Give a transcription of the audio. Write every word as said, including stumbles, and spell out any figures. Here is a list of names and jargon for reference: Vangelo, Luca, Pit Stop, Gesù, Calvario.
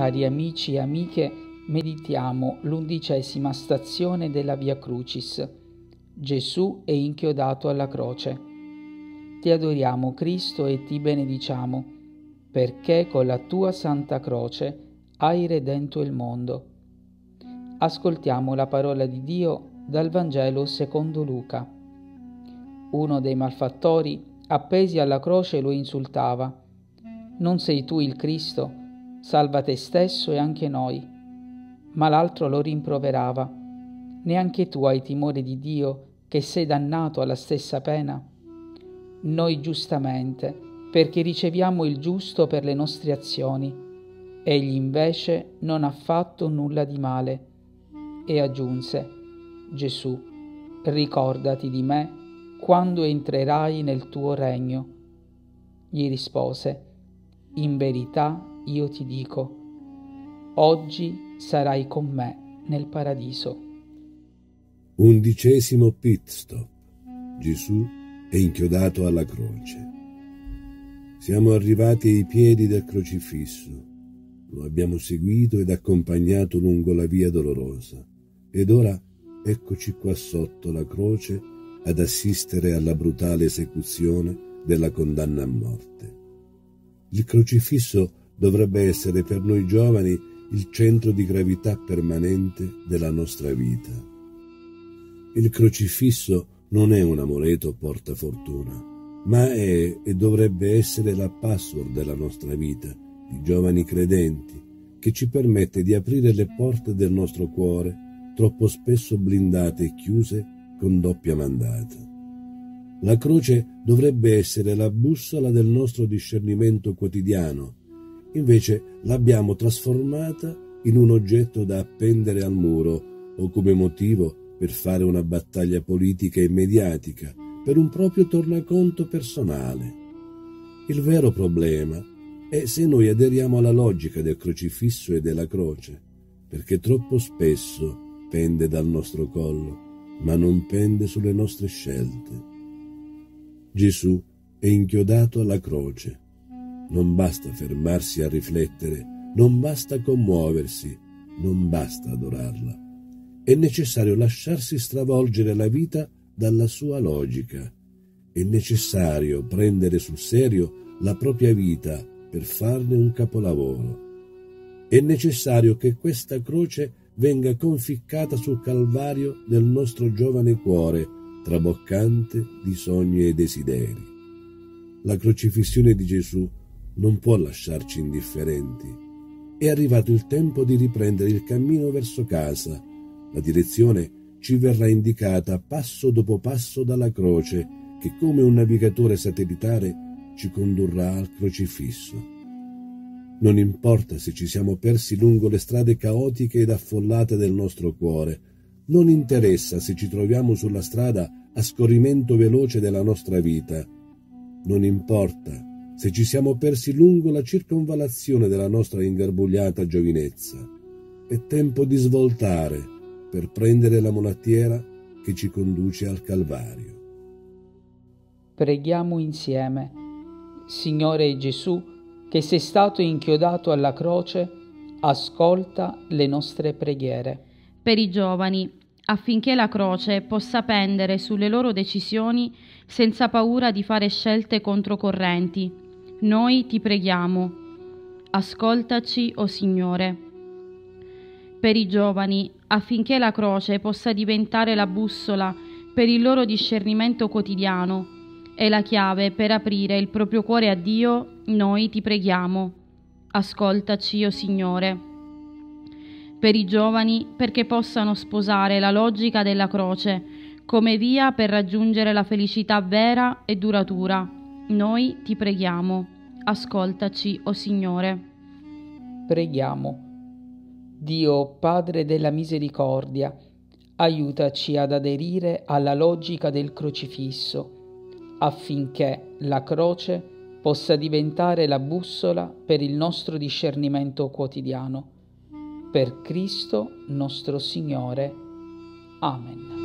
Cari amici e amiche, meditiamo l'undicesima stazione della Via Crucis. Gesù è inchiodato alla croce. Ti adoriamo, Cristo, e ti benediciamo, perché con la tua santa croce hai redento il mondo. Ascoltiamo la parola di Dio dal Vangelo secondo Luca. Uno dei malfattori, appesi alla croce, lo insultava. «Non sei tu il Cristo? Salva te stesso e anche noi». Ma l'altro lo rimproverava. «Neanche tu hai timore di Dio, che sei dannato alla stessa pena? Noi giustamente, perché riceviamo il giusto per le nostre azioni. Egli invece non ha fatto nulla di male». E aggiunse: «Gesù, ricordati di me quando entrerai nel tuo regno». Gli rispose: «In verità io ti dico, oggi sarai con me nel paradiso». Undicesimo pit stop. Gesù è inchiodato alla croce. Siamo arrivati ai piedi del crocifisso. Lo abbiamo seguito ed accompagnato lungo la via dolorosa. Ed ora eccoci qua sotto la croce ad assistere alla brutale esecuzione della condanna a morte. Il crocifisso dovrebbe essere per noi giovani il centro di gravità permanente della nostra vita. Il crocifisso non è un amuleto portafortuna, ma è e dovrebbe essere la password della nostra vita, di giovani credenti, che ci permette di aprire le porte del nostro cuore, troppo spesso blindate e chiuse con doppia mandata. La croce dovrebbe essere la bussola del nostro discernimento quotidiano, invece l'abbiamo trasformata in un oggetto da appendere al muro o come motivo per fare una battaglia politica e mediatica, per un proprio tornaconto personale. Il vero problema è se noi aderiamo alla logica del crocifisso e della croce, perché troppo spesso pende dal nostro collo, ma non pende sulle nostre scelte. Gesù è inchiodato alla croce. Non basta fermarsi a riflettere, non basta commuoversi, non basta adorarla. È necessario lasciarsi stravolgere la vita dalla sua logica. È necessario prendere sul serio la propria vita per farne un capolavoro. È necessario che questa croce venga conficcata sul Calvario nel nostro giovane cuore, traboccante di sogni e desideri. La crocifissione di Gesù non può lasciarci indifferenti. È arrivato il tempo di riprendere il cammino verso casa. La direzione ci verrà indicata passo dopo passo dalla croce, che come un navigatore satellitare ci condurrà al crocifisso. Non importa se ci siamo persi lungo le strade caotiche ed affollate del nostro cuore, non interessa se ci troviamo sulla strada a scorrimento veloce della nostra vita, non importa se ci siamo persi lungo la circonvallazione della nostra ingarbugliata giovinezza. È tempo di svoltare per prendere la mulattiera che ci conduce al Calvario. Preghiamo insieme. Signore Gesù, che sei stato inchiodato alla croce, ascolta le nostre preghiere. Per i giovani, affinché la croce possa pendere sulle loro decisioni senza paura di fare scelte controcorrenti, noi ti preghiamo. Ascoltaci, o Signore. Per i giovani, affinché la croce possa diventare la bussola per il loro discernimento quotidiano e la chiave per aprire il proprio cuore a Dio, noi ti preghiamo. Ascoltaci, o Signore. Per i giovani, perché possano sposare la logica della croce come via per raggiungere la felicità vera e duratura, noi ti preghiamo. Ascoltaci, o Signore. Preghiamo. Dio, Padre della misericordia, aiutaci ad aderire alla logica del crocifisso, affinché la croce possa diventare la bussola per il nostro discernimento quotidiano. Per Cristo nostro Signore. Amen.